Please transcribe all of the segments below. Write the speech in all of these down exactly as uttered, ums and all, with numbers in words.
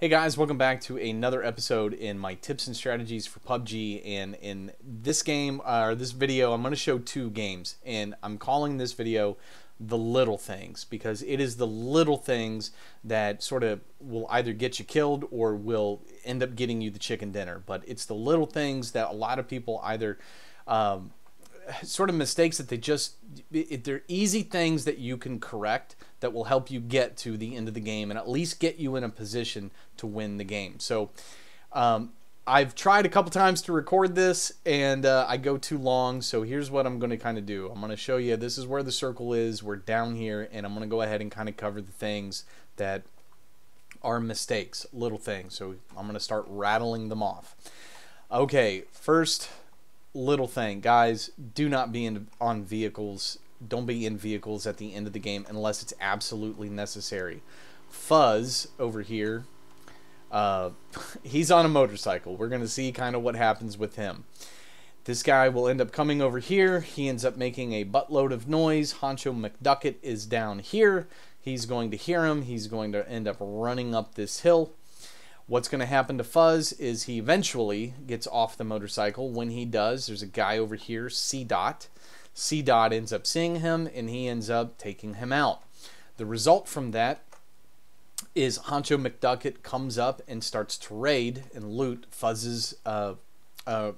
Hey guys, welcome back to another episode in my tips and strategies for P U B G, and in this game, uh, or this video, I'm going to show two games, and I'm calling this video The Little Things, because it is the little things that sort of will either get you killed or will end up getting you the chicken dinner. But it's the little things that a lot of people either um, sort of mistakes that they just, it, they're easy things that you can correct that will help you get to the end of the game and at least get you in a position to win the game. So um, I've tried a couple times to record this and uh, I go too long. So here's what I'm going to kind of do. I'm going to show you, this is where the circle is. We're down here, and I'm going to go ahead and kind of cover the things that are mistakes, little things. So I'm going to start rattling them off. Okay, first little thing, guys, do not be in, on vehicles. Don't be in vehicles at the end of the game unless it's absolutely necessary. Fuzz over here, uh, he's on a motorcycle. We're going to see kind of what happens with him. This guy will end up coming over here. He ends up making a buttload of noise. Honcho McDuckett is down here. He's going to hear him. He's going to end up running up this hill. What's going to happen to Fuzz is he eventually gets off the motorcycle. When he does, there's a guy over here, C-Dot. C-Dot ends up seeing him, and he ends up taking him out. The result from that is Honcho McDuckett comes up and starts to raid and loot Fuzz's, uh, uh,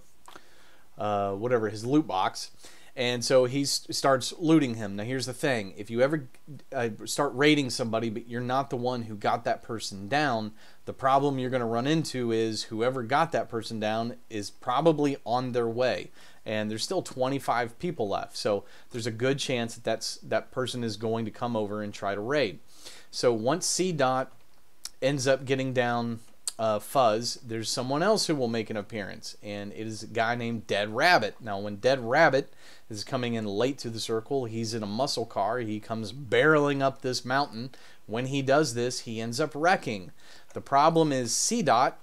uh, whatever, his loot box. And so he starts looting him. Now here's the thing. If you ever uh, start raiding somebody, but you're not the one who got that person down, the problem you're going to run into is whoever got that person down is probably on their way. And there's still twenty-five people left. So there's a good chance that that's, that person is going to come over and try to raid. So once C-Dot ends up getting down Uh, Fuzz, there's someone else who will make an appearance, and it is a guy named Dead Rabbit. Now when Dead Rabbit is coming in late to the circle, he's in a muscle car. He comes barreling up this mountain. When he does this, he ends up wrecking. The problem is C-Dot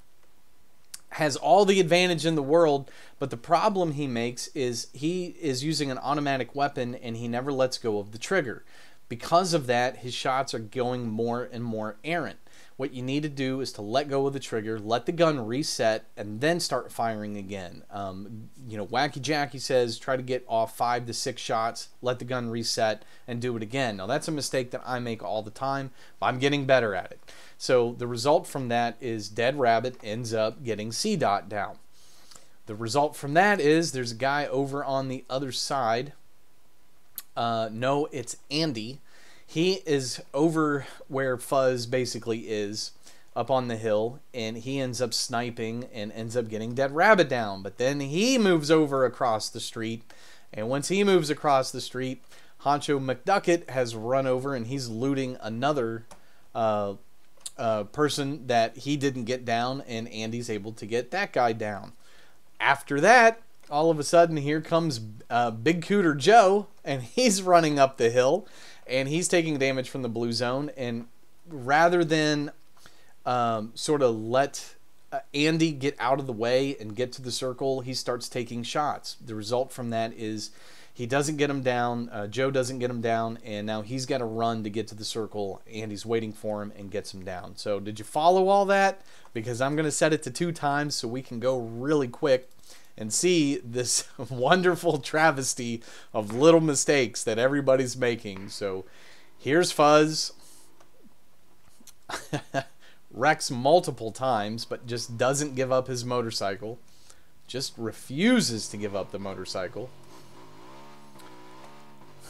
has all the advantage in the world, but the problem he makes is he is using an automatic weapon and he never lets go of the trigger. Because of that, his shots are going more and more errant. What you need to do is to let go of the trigger, let the gun reset, and then start firing again. Um, you know, Wacky Jacky says try to get off five to six shots, let the gun reset, and do it again. Now that's a mistake that I make all the time, but I'm getting better at it. So the result from that is Dead Rabbit ends up getting C-Dot down. The result from that is there's a guy over on the other side. Uh, no, it's Andy. He is over where Fuzz basically is, up on the hill, and he ends up sniping and ends up getting Dead Rabbit down. But then he moves over across the street, and once he moves across the street, Honcho McDuckett has run over and he's looting another uh, uh, person that he didn't get down, and Andy's able to get that guy down. After that, all of a sudden, here comes uh, Big Cooter Joe, and he's running up the hill, and he's taking damage from the blue zone. And rather than um, sort of let uh, Andy get out of the way and get to the circle, he starts taking shots. The result from that is he doesn't get him down, uh, Joe doesn't get him down, and now he's got to run to get to the circle. Andy's waiting for him and gets him down. So did you follow all that? Because I'm going to set it to two times so we can go really quick and see this wonderful travesty of little mistakes that everybody's making. So here's Fuzz. Wrecks multiple times, but just doesn't give up his motorcycle. Just refuses to give up the motorcycle.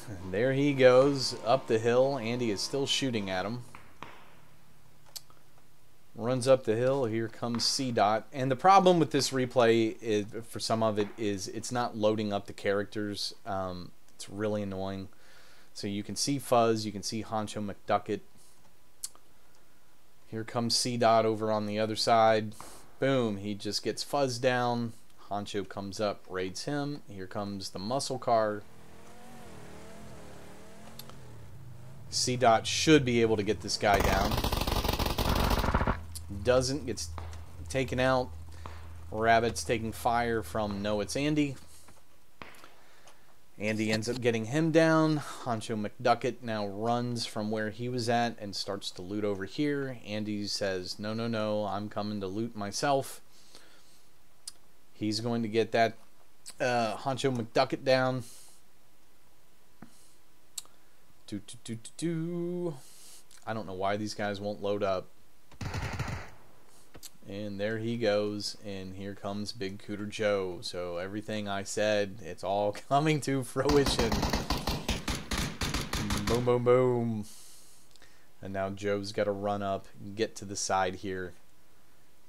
And there he goes, up the hill. Andy is still shooting at him. Runs up the hill. Here comes C-Dot. And the problem with this replay is, for some of it, is it's not loading up the characters. Um, it's really annoying. So you can see Fuzz. You can see Honcho McDuckett. Here comes C-Dot over on the other side. Boom. He just gets Fuzz down. Honcho comes up, raids him. Here comes the muscle car. C-Dot should be able to get this guy down. Doesn't, gets taken out. Rabbit's taking fire from No, It's Andy. Andy ends up getting him down. Honcho McDuckett now runs from where he was at and starts to loot over here. Andy says, no, no, no, I'm coming to loot myself. He's going to get that uh, Honcho McDuckett down. Do, do, do, do, do. I don't know why these guys won't load up. And there he goes, and here comes Big Cooter Joe. So everything I said, it's all coming to fruition. Boom, boom, boom. And now Joe's got to run up, get to the side here,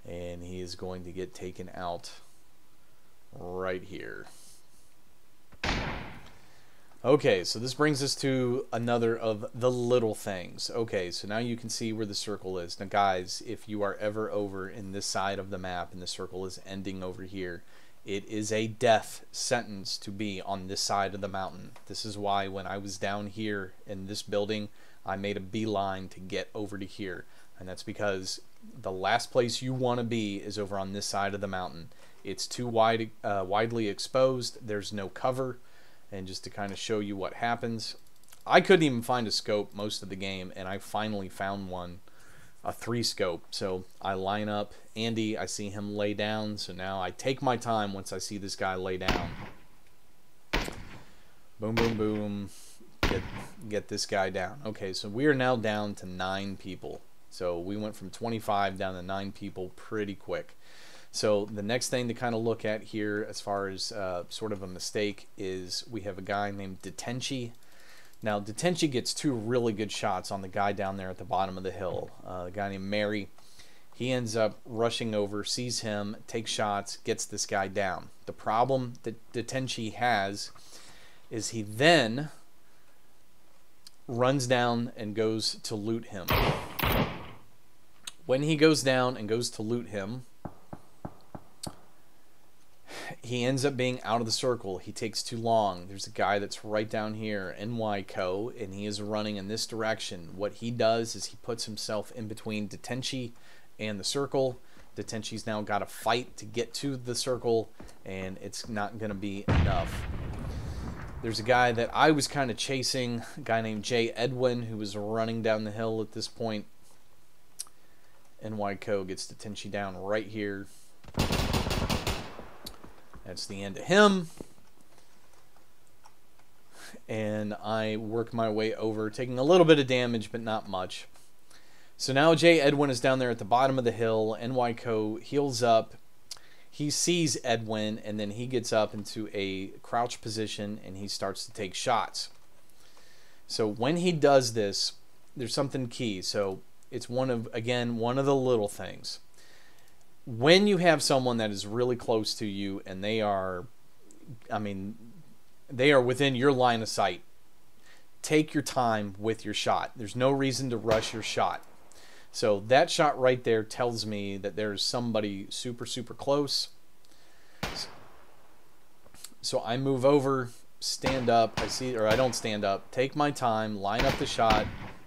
and he is going to get taken out right here. Okay, so this brings us to another of the little things. Okay, so now you can see where the circle is. Now guys, if you are ever over in this side of the map and the circle is ending over here, it is a death sentence to be on this side of the mountain. This is why when I was down here in this building, I made a beeline to get over to here. And that's because the last place you want to be is over on this side of the mountain. It's too wide, uh, widely exposed. There's no cover. And just to kind of show you what happens, I couldn't even find a scope most of the game, and I finally found one, a three scope. So I line up Andy, I see him lay down, so now I take my time once I see this guy lay down. Boom, boom, boom, get, get this guy down. Okay, so we are now down to nine people. So we went from twenty-five down to nine people pretty quick. So the next thing to kind of look at here as far as uh, sort of a mistake is we have a guy named Detenchi. Now Detenchi gets two really good shots on the guy down there at the bottom of the hill. Uh, a guy named Mary, he ends up rushing over, sees him, takes shots, gets this guy down. The problem that Detenchi has is he then runs down and goes to loot him. When he goes down and goes to loot him, he ends up being out of the circle. He takes too long. There's a guy that's right down here, N Y Co, and he is running in this direction. What he does is he puts himself in between Detenchi and the circle. Detenchi's now got to fight to get to the circle, and it's not going to be enough. There's a guy that I was kind of chasing, a guy named Jay Edwin, who was running down the hill at this point. N Y Co gets Detenchi down right here. That's the end of him. And I work my way over, taking a little bit of damage, but not much. So now Jay Edwin is down there at the bottom of the hill. N Y Co heals up. He sees Edwin, and then he gets up into a crouch position, and he starts to take shots. So when he does this, there's something key. So it's one of, again, one of the little things. When you have someone that is really close to you and they are, I mean, they are within your line of sight, take your time with your shot. There's no reason to rush your shot. So that shot right there tells me that there's somebody super, super close. So I move over, stand up, I see, or I don't stand up, take my time, line up the shot,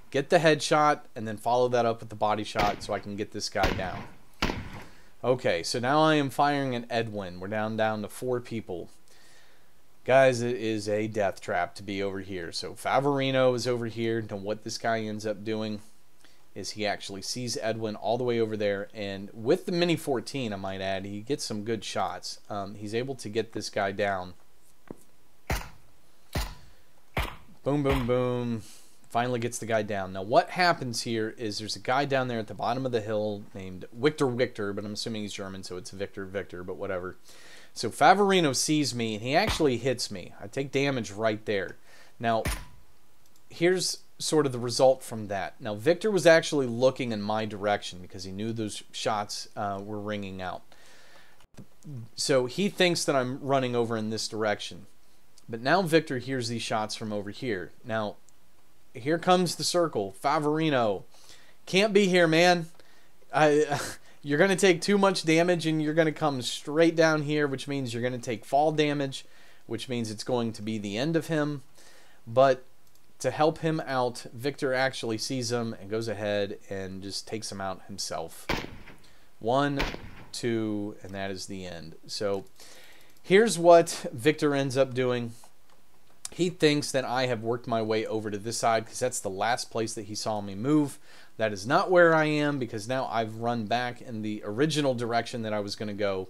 get the head shot, and then follow that up with the body shot so I can get this guy down. Okay, so now I am firing at Edwin. We're down down to four people. Guys, it is a death trap to be over here. So Favorino is over here. Now what this guy ends up doing is he actually sees Edwin all the way over there. And with the Mini fourteen, I might add, he gets some good shots. Um, he's able to get this guy down. Boom, boom, boom. Finally gets the guy down. Now what happens here is there's a guy down there at the bottom of the hill named Victor Victor, but I'm assuming he's German, so it's Victor Victor, but whatever. So Favorino sees me, and he actually hits me. I take damage right there. Now, here's sort of the result from that. Now Victor was actually looking in my direction because he knew those shots uh, were ringing out. So he thinks that I'm running over in this direction. But now Victor hears these shots from over here. Now, here comes the circle. Favorino, can't be here, man. I, you're going to take too much damage, and you're going to come straight down here, which means you're going to take fall damage, which means it's going to be the end of him. But to help him out, Victor actually sees him and goes ahead and just takes him out himself. One, two, and that is the end. So here's what Victor ends up doing. He thinks that I have worked my way over to this side because that's the last place that he saw me move. That is not where I am, because now I've run back in the original direction that I was going to go.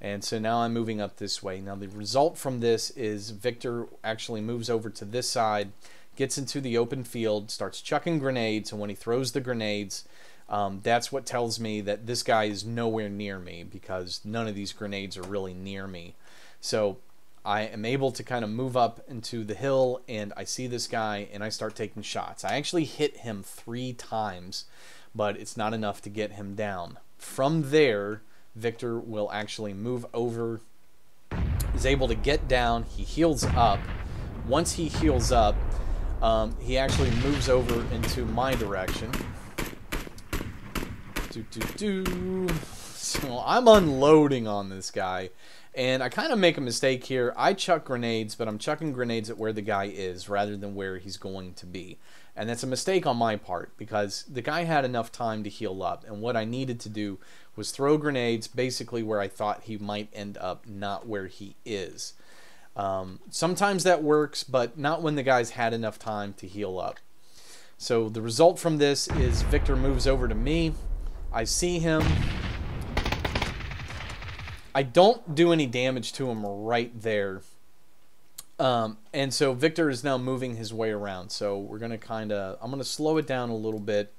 And so now I'm moving up this way. Now the result from this is Victor actually moves over to this side, gets into the open field, starts chucking grenades, and when he throws the grenades, um, that's what tells me that this guy is nowhere near me, because none of these grenades are really near me. So I am able to kind of move up into the hill, and I see this guy, and I start taking shots. I actually hit him three times, but it's not enough to get him down. From there, Victor will actually move over, is able to get down, he heals up. Once he heals up, um, he actually moves over into my direction. Doo, doo, doo. So I'm unloading on this guy. And I kind of make a mistake here. I chuck grenades, but I'm chucking grenades at where the guy is rather than where he's going to be. And that's a mistake on my part, because the guy had enough time to heal up. And what I needed to do was throw grenades basically where I thought he might end up, not where he is. Um, sometimes that works, but not when the guy's had enough time to heal up. So the result from this is Victor moves over to me. I see him. I don't do any damage to him right there. Um, and so Victor is now moving his way around. So we're going to kind of, I'm going to slow it down a little bit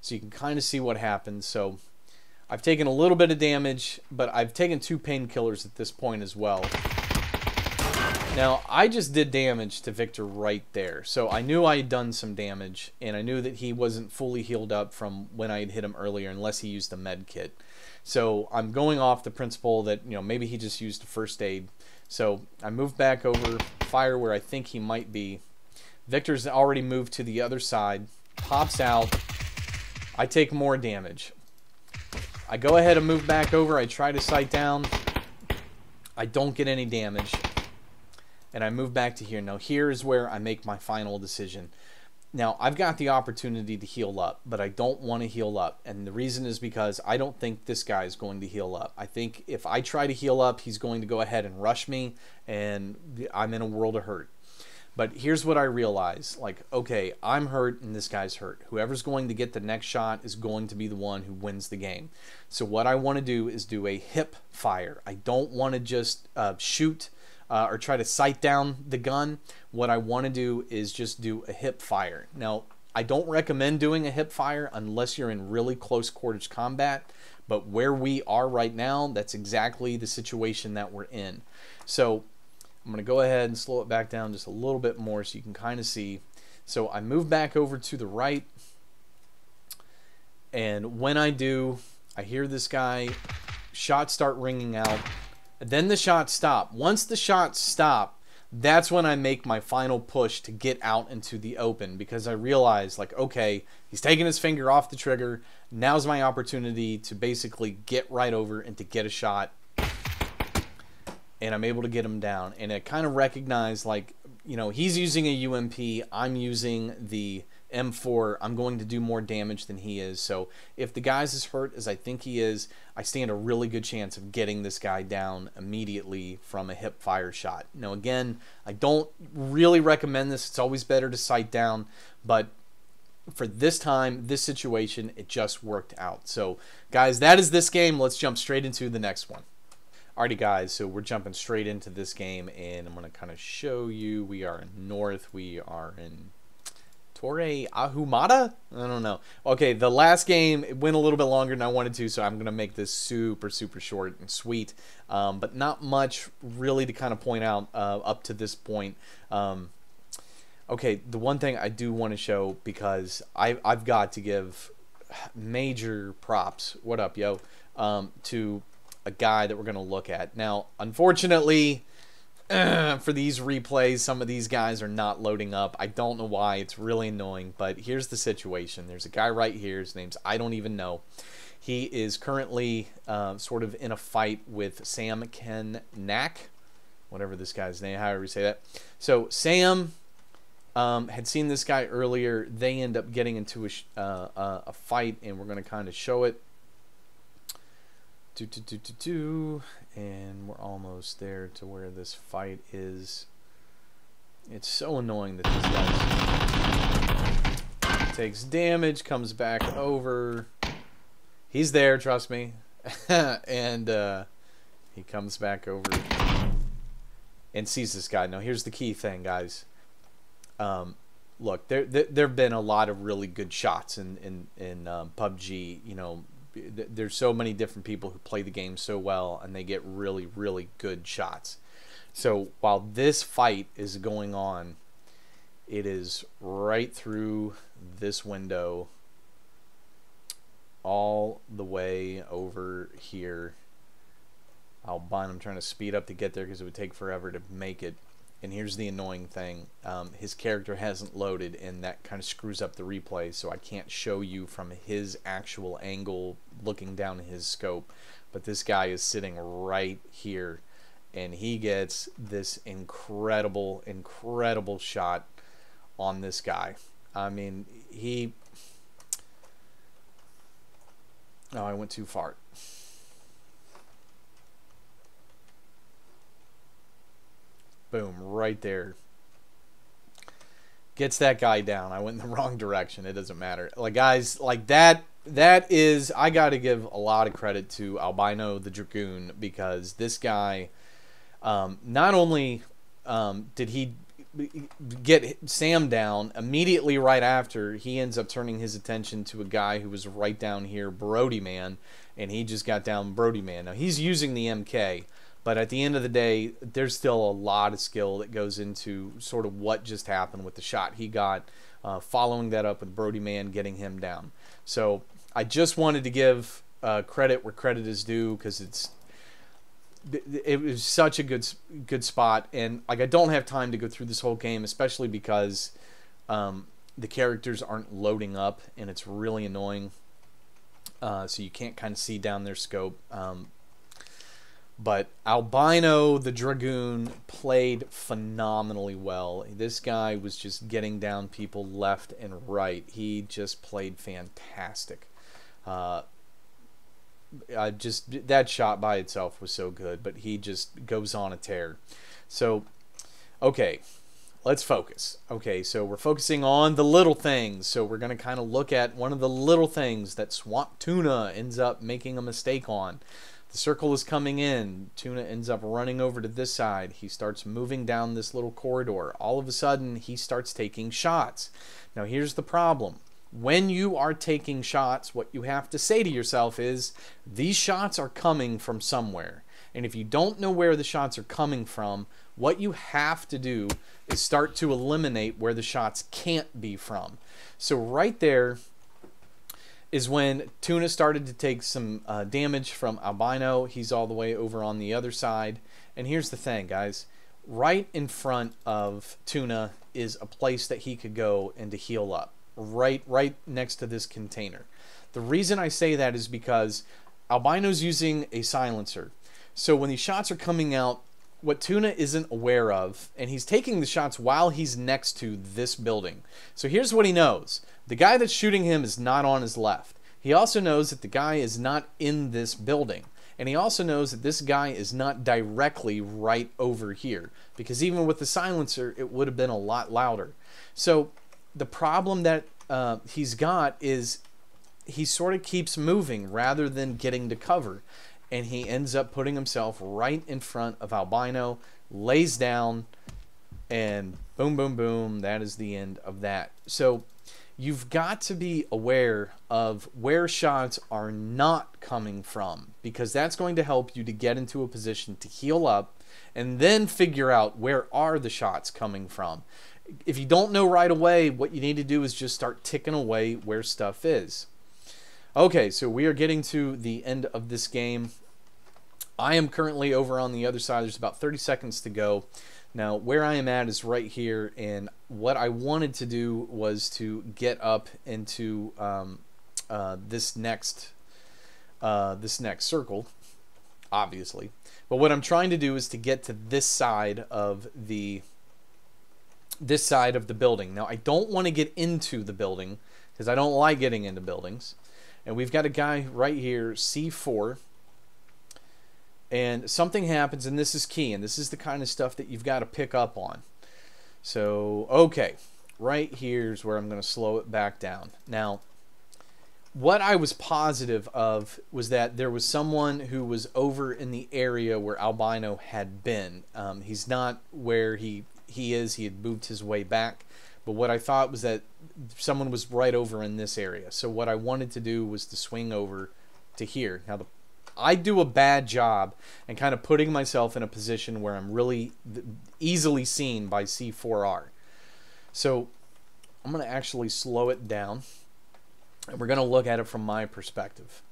so you can kind of see what happens. So I've taken a little bit of damage, but I've taken two painkillers at this point as well. Now, I just did damage to Victor right there. So I knew I had done some damage, and I knew that he wasn't fully healed up from when I had hit him earlier, unless he used a med kit. So I'm going off the principle that, you know, maybe he just used a first aid. So I move back over, fire where I think he might be. Victor's already moved to the other side, pops out. I take more damage. I go ahead and move back over. I try to sight down. I don't get any damage. And I move back to here. Now here is where I make my final decision. Now, I've got the opportunity to heal up, but I don't want to heal up. And the reason is because I don't think this guy is going to heal up. I think if I try to heal up, he's going to go ahead and rush me, and I'm in a world of hurt. But here's what I realize. Like, okay, I'm hurt, and this guy's hurt. Whoever's going to get the next shot is going to be the one who wins the game. So what I want to do is do a hip fire. I don't want to just uh, shoot Uh, or try to sight down the gun. What I want to do is just do a hip fire. Now, I don't recommend doing a hip fire unless you're in really close quarters combat, but where we are right now, that's exactly the situation that we're in. So I'm going to go ahead and slow it back down just a little bit more so you can kind of see. So I move back over to the right, and when I do, I hear this guy, shots start ringing out. Then the shots stop. Once the shots stop, that's when I make my final push to get out into the open, because I realize, like, okay, he's taking his finger off the trigger. Now's my opportunity to basically get right over and to get a shot. And I'm able to get him down. And I kind of recognize, like, you know, he's using a U M P. I'm using the M four. I'm going to do more damage than he is. So if the guy's as hurt as I think he is, I stand a really good chance of getting this guy down immediately from a hip fire shot. Now, again, I don't really recommend this. It's always better to sight down, but for this time, this situation, it just worked out. So guys, that is this game. Let's jump straight into the next one. Alrighty guys, so we're jumping straight into this game, and I'm going to kind of show you. We are in North. We are in Torre Ahumada? I don't know. Okay, the last game, it went a little bit longer than I wanted to, so I'm going to make this super, super short and sweet. Um, but not much really to kind of point out uh, up to this point. Um, okay, the one thing I do want to show, because I, I've got to give major props, what up, yo, um, to a guy that we're going to look at. Now, unfortunately, for these replays, some of these guys are not loading up. I don't know why. It's really annoying, but here's the situation. There's a guy right here. His name's I don't even know. He is currently uh, sort of in a fight with Sam Ken Nack, whatever this guy's name, however you say that. So Sam um, had seen this guy earlier. They end up getting into a, uh, a fight, and we're going to kind of show it. Do, do, do, do, do. And we're almost there to where this fight is. It's so annoying that this guy takes damage, comes back over. He's there, trust me. And uh, he comes back over and sees this guy. Now, here's the key thing, guys. Um, look, there, there there have been a lot of really good shots in in in um, P U B G. You know, there's so many different people who play the game so well, and they get really, really good shots. So while this fight is going on, it is right through this window all the way over here. Albino, I'm trying to speed up to get there because it would take forever to make it. And here's the annoying thing. Um, his character hasn't loaded, and that kind of screws up the replay, so I can't show you from his actual angle looking down his scope. But this guy is sitting right here, and he gets this incredible, incredible shot on this guy. I mean, he... Oh, I went too far. Boom, right there. Gets that guy down. I went in the wrong direction. It doesn't matter. Like, guys, like that, that is, I got to give a lot of credit to Albino the Dragoon, because this guy, um, not only um, did he get Sam down, immediately right after, he ends up turning his attention to a guy who was right down here, Brody Mann, and he just got down Brody Mann. Now, he's using the M K. But at the end of the day, there's still a lot of skill that goes into sort of what just happened with the shot he got, uh, following that up with Brody Mann getting him down. So I just wanted to give uh, credit where credit is due, because it's it was such a good good spot. And like, I don't have time to go through this whole game, especially because um, the characters aren't loading up, and it's really annoying. Uh, so you can't kind of see down their scope. Um, But Albino the Dragoon played phenomenally well. This guy was just getting down people left and right. He just played fantastic. Uh, I just that shot by itself was so good, but he just goes on a tear. So, okay, let's focus. Okay, so we're focusing on the little things. So we're going to kind of look at one of the little things that Swamp Tuna ends up making a mistake on. The circle is coming in. Tuna ends up running over to this side. He starts moving down this little corridor. All of a sudden, he starts taking shots. Now, here's the problem. When you are taking shots, what you have to say to yourself is, these shots are coming from somewhere. And if you don't know where the shots are coming from, what you have to do is start to eliminate where the shots can't be from. So right there is when Tuna started to take some uh, damage from Albino. He's all the way over on the other side. And here's the thing, guys. Right in front of Tuna is a place that he could go and to heal up. Right, right next to this container. The reason I say that is because Albino's using a silencer. So when these shots are coming out, what Tuna isn't aware of, and he's taking the shots while he's next to this building. So here's what he knows. The guy that's shooting him is not on his left. He also knows that the guy is not in this building. And he also knows that this guy is not directly right over here, because even with the silencer, it would have been a lot louder. So the problem that uh, he's got is he sort of keeps moving rather than getting to cover. And he ends up putting himself right in front of Albino, lays down, and boom, boom, boom. That is the end of that. So you've got to be aware of where shots are not coming from, because that's going to help you to get into a position to heal up and then figure out where are the shots coming from. If you don't know right away, what you need to do is just start ticking away where stuff is. Okay, so we are getting to the end of this game. I am currently over on the other side. There's about thirty seconds to go. Now, where I am at is right here, and what I wanted to do was to get up into um, uh, this next uh, this next circle, obviously. But what I'm trying to do is to get to this side of the this side of the building. Now, I don't want to get into the building because I don't like getting into buildings. And we've got a guy right here, C four. And something happens, and this is key, and this is the kind of stuff that you've got to pick up on. So, okay, right here's where I'm going to slow it back down. Now, what I was positive of was that there was someone who was over in the area where Albino had been. Um, he's not where he, he is. He had moved his way back. But what I thought was that someone was right over in this area. So what I wanted to do was to swing over to here. Now, the I do a bad job and kind of putting myself in a position where I'm really easily seen by C four R. So I'm going to actually slow it down, and we're going to look at it from my perspective.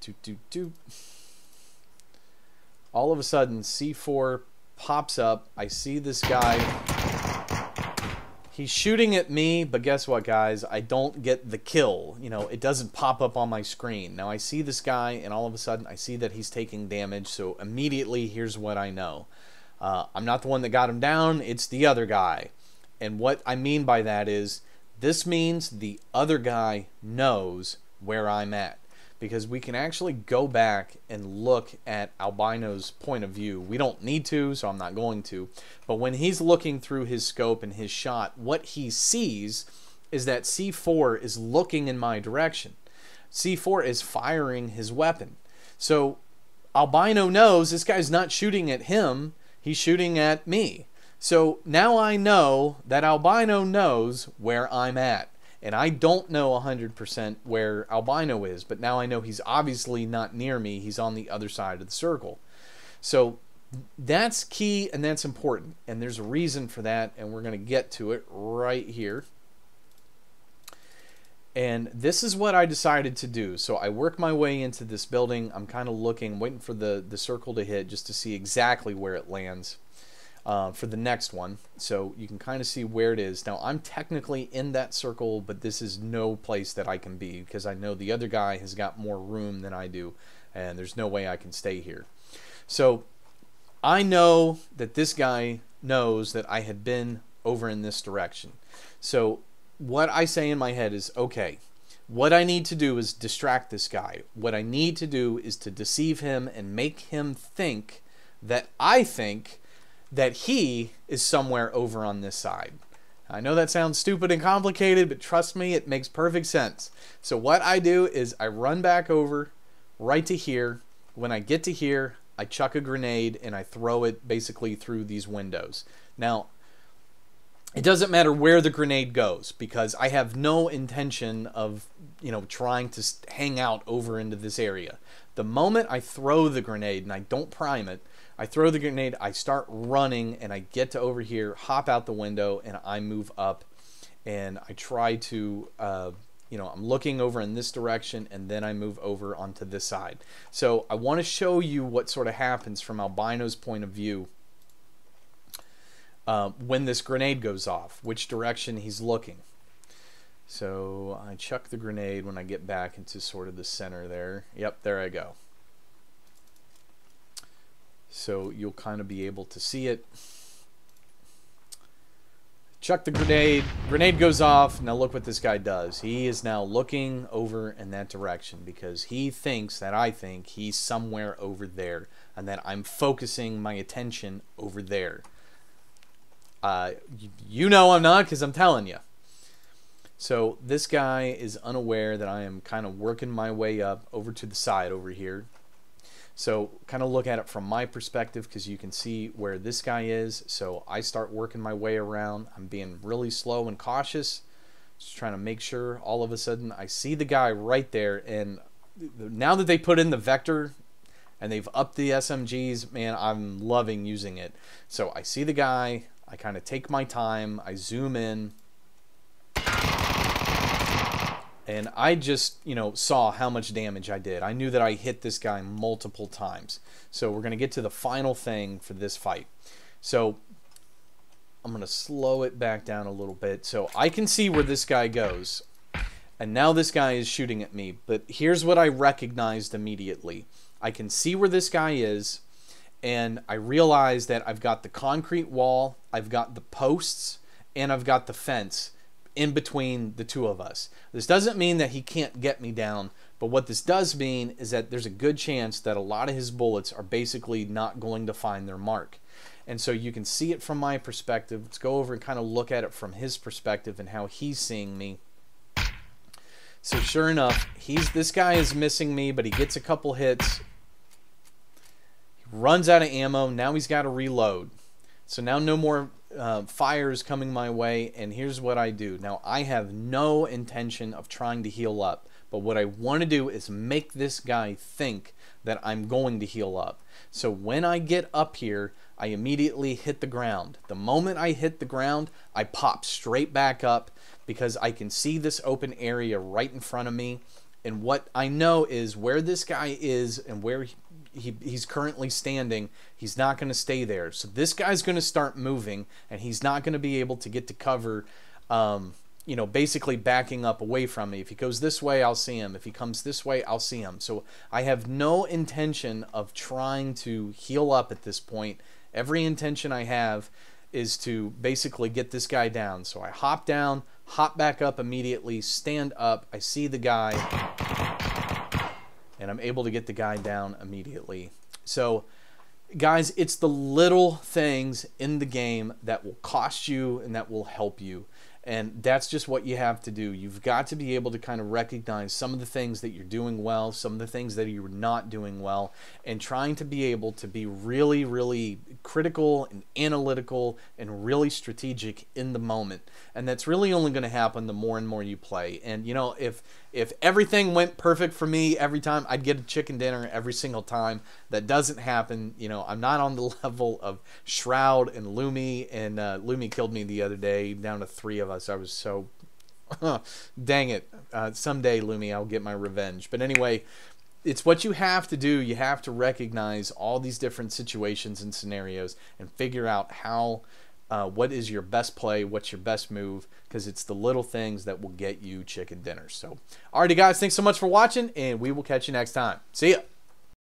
Toot, toot, toot. All of a sudden, C four pops up. I see this guy. He's shooting at me, but guess what, guys? I don't get the kill. You know, it doesn't pop up on my screen. Now, I see this guy, and all of a sudden, I see that he's taking damage, so immediately, here's what I know. Uh, I'm not the one that got him down. It's the other guy. And what I mean by that is, this means the other guy knows where I'm at, because we can actually go back and look at Albino's point of view. We don't need to, so I'm not going to. But when he's looking through his scope and his shot, what he sees is that C four is looking in my direction. C four is firing his weapon. So Albino knows this guy's not shooting at him. He's shooting at me. So now I know that Albino knows where I'm at. And I don't know one hundred percent where Albino is, but now I know he's obviously not near me. He's on the other side of the circle. So that's key, and that's important. And there's a reason for that, and we're going to get to it right here. And this is what I decided to do. So I work my way into this building. I'm kind of looking, waiting for the, the circle to hit just to see exactly where it lands. Uh, for the next one, so you can kind of see where it is. Now, I'm technically in that circle, but this is no place that I can be, because I know the other guy has got more room than I do, and there's no way I can stay here. So I know that this guy knows that I had been over in this direction. So what I say in my head is, okay, what I need to do is distract this guy. What I need to do is to deceive him and make him think that I think that he is somewhere over on this side. I know that sounds stupid and complicated, but trust me, it makes perfect sense. So what I do is I run back over right to here. When I get to here, I chuck a grenade and I throw it basically through these windows. Now, it doesn't matter where the grenade goes, because I have no intention of, you know, trying to hang out over into this area. The moment I throw the grenade and I don't prime it, I throw the grenade, I start running, and I get to over here, hop out the window, and I move up, and I try to, uh, you know, I'm looking over in this direction, and then I move over onto this side. So I want to show you what sort of happens from Albino's point of view uh, when this grenade goes off, which direction he's looking. So I chuck the grenade when I get back into sort of the center there. Yep, there I go. So you'll kind of be able to see it. Chuck the grenade. Grenade goes off. Now look what this guy does. He is now looking over in that direction, because he thinks that I think he's somewhere over there, and that I'm focusing my attention over there. Uh, you know I'm not, because I'm telling you. So this guy is unaware that I am kind of working my way up over to the side over here. So kind of look at it from my perspective, because you can see where this guy is. So I start working my way around. I'm being really slow and cautious, just trying to make sure. All of a sudden, I see the guy right there. And now that they put in the Vector and they've upped the S M Gs, man, I'm loving using it. So I see the guy. I kind of take my time. I zoom in. And I just, you know, saw how much damage I did. I knew that I hit this guy multiple times. So we're going to get to the final thing for this fight. So I'm going to slow it back down a little bit. So I can see where this guy goes. And now this guy is shooting at me. But here's what I recognized immediately. I can see where this guy is. And I realize that I've got the concrete wall, I've got the posts, and I've got the fence in between the two of us. This doesn't mean that he can't get me down, but what this does mean is that there's a good chance that a lot of his bullets are basically not going to find their mark. And so you can see it from my perspective. Let's go over and kind of look at it from his perspective and how he's seeing me. So sure enough, he's this guy is missing me, but he gets a couple hits. He runs out of ammo. Now he's got to reload. So now no more uh, fire is coming my way, and here's what I do. Now I have no intention of trying to heal up, but what I want to do is make this guy think that I'm going to heal up. So when I get up here, I immediately hit the ground. The moment I hit the ground, I pop straight back up because I can see this open area right in front of me. And what I know is where this guy is and where he, he, he's currently standing, he's not going to stay there. So this guy's going to start moving, and he's not going to be able to get to cover, um, you know, basically backing up away from me. If he goes this way, I'll see him. If he comes this way, I'll see him. So I have no intention of trying to heal up at this point. Every intention I have is to basically get this guy down. So I hop down, hop back up immediately, stand up, I see the guy, and I'm able to get the guy down immediately. So guys, it's the little things in the game that will cost you and that will help you. And that's just what you have to do. You've got to be able to kind of recognize some of the things that you're doing well, some of the things that you're not doing well, and trying to be able to be really, really critical and analytical and really strategic in the moment. And that's really only going to happen the more and more you play. And, you know, if if everything went perfect for me every time, I'd get a chicken dinner every single time. That doesn't happen. You know, I'm not on the level of Shroud and Lumi. And uh, Lumi killed me the other day, down to three of us. I was so dang it, uh, someday Lumi I'll get my revenge. But anyway, it's what you have to do. You have to recognize all these different situations and scenarios and figure out how uh, what is your best play, what's your best move, because it's the little things that will get you chicken dinner. So alrighty guys, thanks so much for watching, and we will catch you next time. See ya.